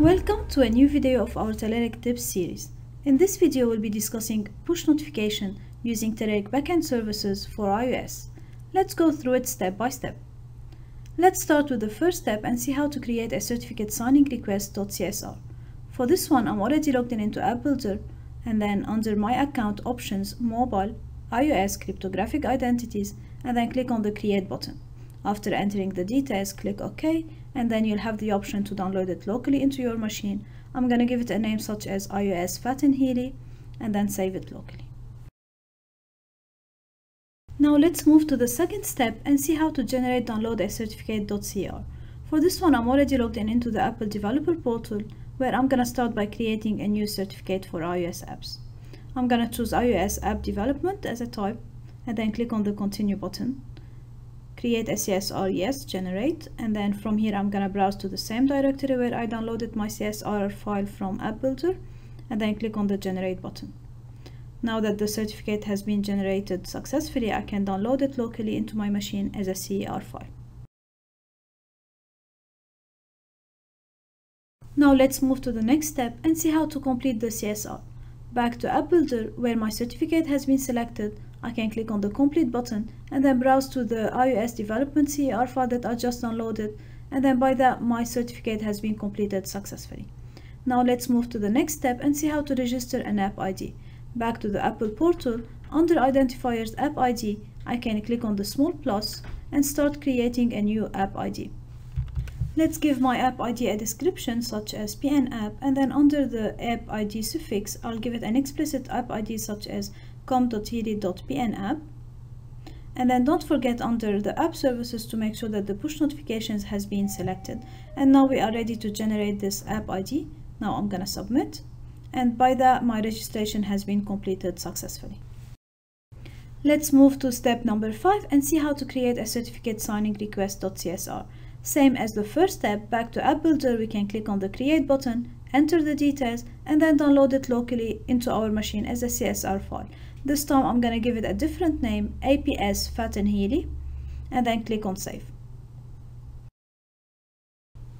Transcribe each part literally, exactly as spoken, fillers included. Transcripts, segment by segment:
Welcome to a new video of our Telerik Tips series. In this video, we'll be discussing push notification using Telerik Backend Services for iOS. Let's go through it step by step. Let's start with the first step and see how to create a certificate signing request.csr. For this one, I'm already logged in into App Builder, and then under My Account Options, Mobile, iOS, Cryptographic Identities, and then click on the Create button. After entering the details, click OK, and then you'll have the option to download it locally into your machine. I'm going to give it a name such as iOS Fatin Healy, and then save it locally. Now let's move to the second step and see how to generate download a certificate.cer. For this one, I'm already logged in into the Apple Developer Portal, where I'm going to start by creating a new certificate for iOS apps. I'm going to choose iOS App Development as a type, and then click on the Continue button. Create a C S R, yes, generate, and then from here I'm going to browse to the same directory where I downloaded my C S R file from App Builder, and then click on the Generate button. Now that the certificate has been generated successfully, I can download it locally into my machine as a C E R file. Now let's move to the next step and see how to complete the C S R. Back to App Builder, where my certificate has been selected, I can click on the Complete button and then browse to the iOS Development C E R file that I just downloaded, and then by that my certificate has been completed successfully. Now let's move to the next step and see how to register an App I D. Back to the Apple portal, under Identifiers App I D, I can click on the small plus and start creating a new App I D. Let's give my App I D a description such as P N app, and then under the App I D suffix, I'll give it an explicit App I D such as com.telerik.pn app, and then don't forget under the app services to make sure that the push notifications has been selected. And now we are ready to generate this app I D. Now I'm gonna submit, and by that my registration has been completed successfully. Let's move to step number five and see how to create a certificate signing request.csr. Same as the first step, back to App Builder, we can click on the Create button, enter the details, and then download it locally into our machine as a C S R file. This time I'm going to give it a different name, A P S Fatin Healy, and then click on Save.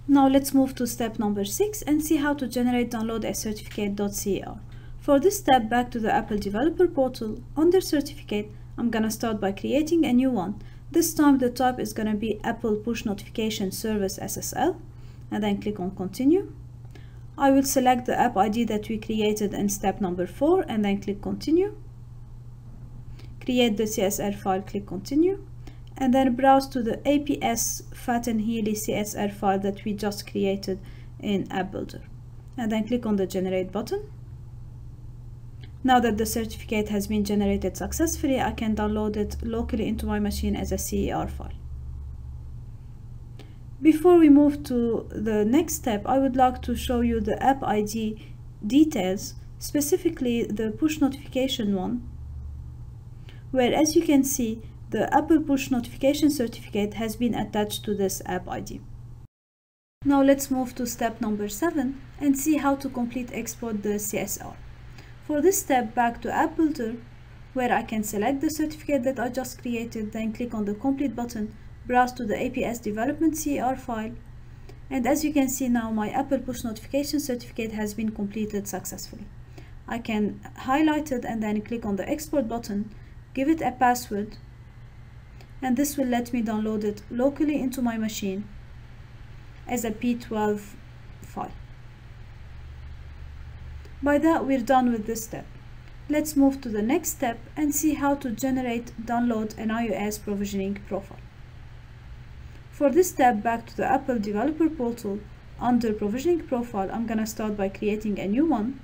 Now let's move to step number six and see how to generate download a certificate.cer. For this step, back to the Apple Developer Portal, under Certificate, I'm going to start by creating a new one. This time the type is going to be Apple Push Notification Service S S L, and then click on Continue. I will select the app I D that we created in step number four, and then click Continue. Create the C S R file, click Continue, and then browse to the A P S Fatin Healy C S R file that we just created in App Builder, and then click on the Generate button. Now that the certificate has been generated successfully, I can download it locally into my machine as a C E R file. Before we move to the next step, I would like to show you the App I D details, specifically the push notification one, where as you can see, the Apple push notification certificate has been attached to this App I D. Now let's move to step number seven and see how to complete export the C S R. For this step, back to App Builder, where I can select the certificate that I just created, then click on the Complete button, browse to the A P S Development C E R file, and as you can see now my Apple push notification certificate has been completed successfully. I can highlight it and then click on the Export button, give it a password, and this will let me download it locally into my machine as a P twelve file. By that we're done with this step. Let's move to the next step and see how to generate, download an iOS provisioning profile. For this step, back to the Apple Developer Portal, under Provisioning Profile, I'm going to start by creating a new one.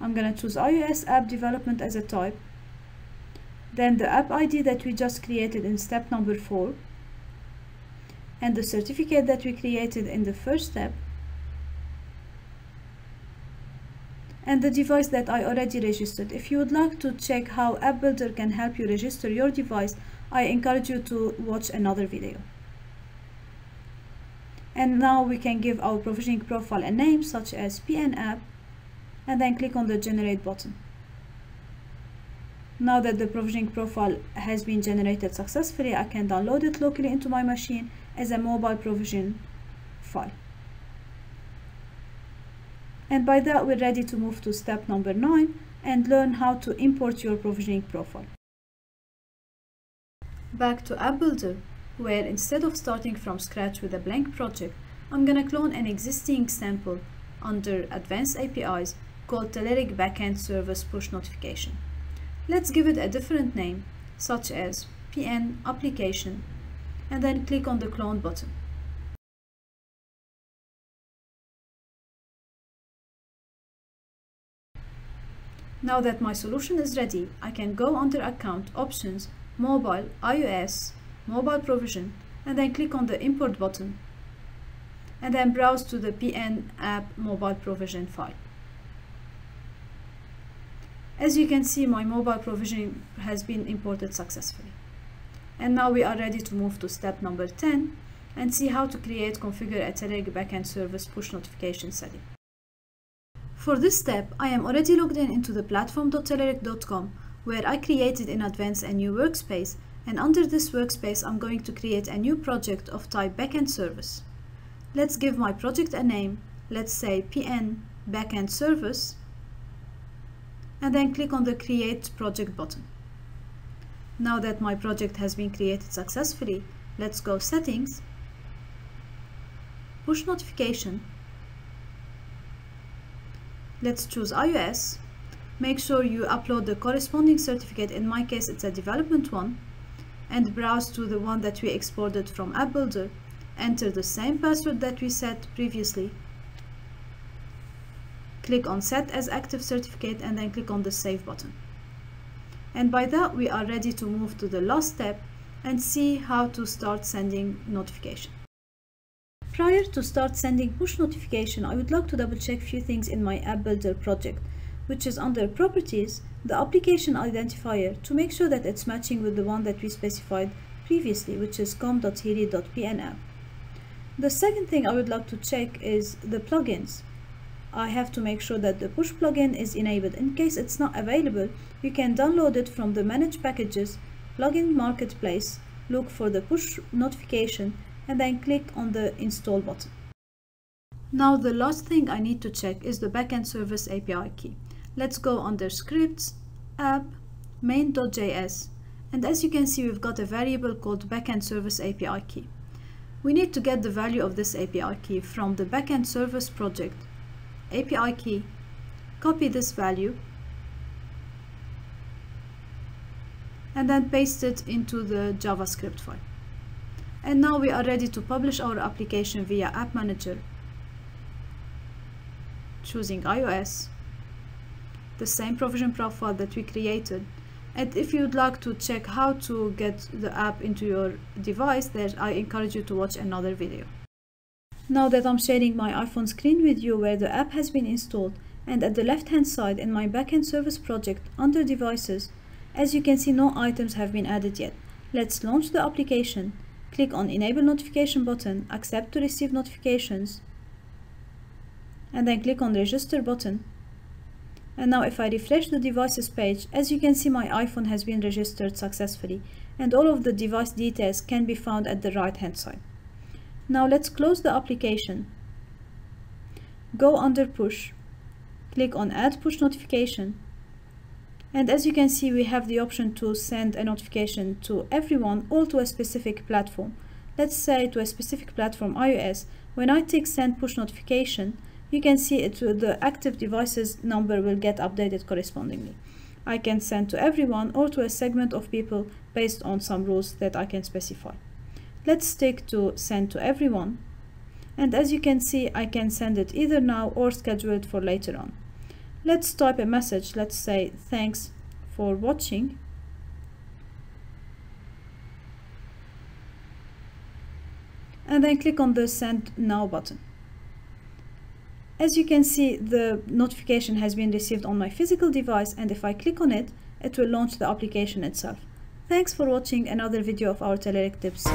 I'm going to choose iOS App Development as a type, then the App I D that we just created in step number four, and the certificate that we created in the first step, and the device that I already registered. If you would like to check how App Builder can help you register your device, I encourage you to watch another video. And now we can give our provisioning profile a name such as P N app, and then click on the Generate button. Now that the provisioning profile has been generated successfully, I can download it locally into my machine as a mobile provision file. And by that, we're ready to move to step number nine and learn how to import your provisioning profile. Back to App Builder, where instead of starting from scratch with a blank project, I'm going to clone an existing sample under Advanced A P Is called Telerik Backend Service Push Notification. Let's give it a different name, such as P N Application, and then click on the Clone button. Now that my solution is ready, I can go under Account, Options, Mobile, iOS, Mobile Provision, and then click on the Import button, and then browse to the P N App Mobile Provision file. As you can see, my mobile provision has been imported successfully. And now we are ready to move to step number ten and see how to create, configure a Telerik Backend Service push notification setting. For this step, I am already logged in into the platform dot telerik dot com, where I created in advance a new workspace, and under this workspace I'm going to create a new project of type Backend Service. Let's give my project a name, let's say P N Backend Service, and then click on the Create Project button. Now that my project has been created successfully, let's go Settings, Push Notification, let's choose iOS, make sure you upload the corresponding certificate, in my case it's a development one, and browse to the one that we exported from App Builder, enter the same password that we set previously, click on Set as Active Certificate, and then click on the Save button. And by that, we are ready to move to the last step and see how to start sending notification. Prior to start sending push notification, I would like to double check few things in my App Builder project, which is under Properties, the application identifier, to make sure that it's matching with the one that we specified previously, which is com dot telerik dot p n app. The second thing I would like to check is the plugins. I have to make sure that the push plugin is enabled. In case it's not available, you can download it from the Manage Packages plugin marketplace, look for the push notification, and then click on the Install button. Now the last thing I need to check is the Backend Service A P I key. Let's go under Scripts, App, main dot j s, and as you can see, we've got a variable called Backend Service A P I key. We need to get the value of this A P I key from the Backend Service project A P I key, copy this value, and then paste it into the JavaScript file. And now we are ready to publish our application via AppManager, choosing iOS, the same provision profile that we created. And if you'd like to check how to get the app into your device, then I encourage you to watch another video. Now that I'm sharing my iPhone screen with you where the app has been installed, and at the left hand side in my Backend Service project under Devices, as you can see, no items have been added yet. Let's launch the application, click on Enable Notification button, accept to receive notifications, and then click on Register button. And now if I refresh the Devices page, as you can see, my iPhone has been registered successfully, and all of the device details can be found at the right hand side. Now let's close the application, go under Push, click on Add Push Notification, and as you can see, we have the option to send a notification to everyone or to a specific platform. Let's say to a specific platform, iOS. When I tick Send Push Notification, you can see it, the active devices number will get updated correspondingly. I can send to everyone or to a segment of people based on some rules that I can specify. Let's stick to Send to Everyone, and as you can see, I can send it either now or schedule it for later on. Let's type a message, let's say thanks for watching, and then click on the Send Now button. As you can see, the notification has been received on my physical device, and if I click on it, it will launch the application itself. Thanks for watching another video of our Telerik tips.